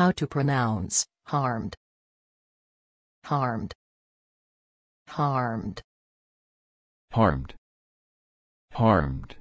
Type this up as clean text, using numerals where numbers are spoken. How to pronounce harmed. Harmed. Harmed. Harmed. Harmed.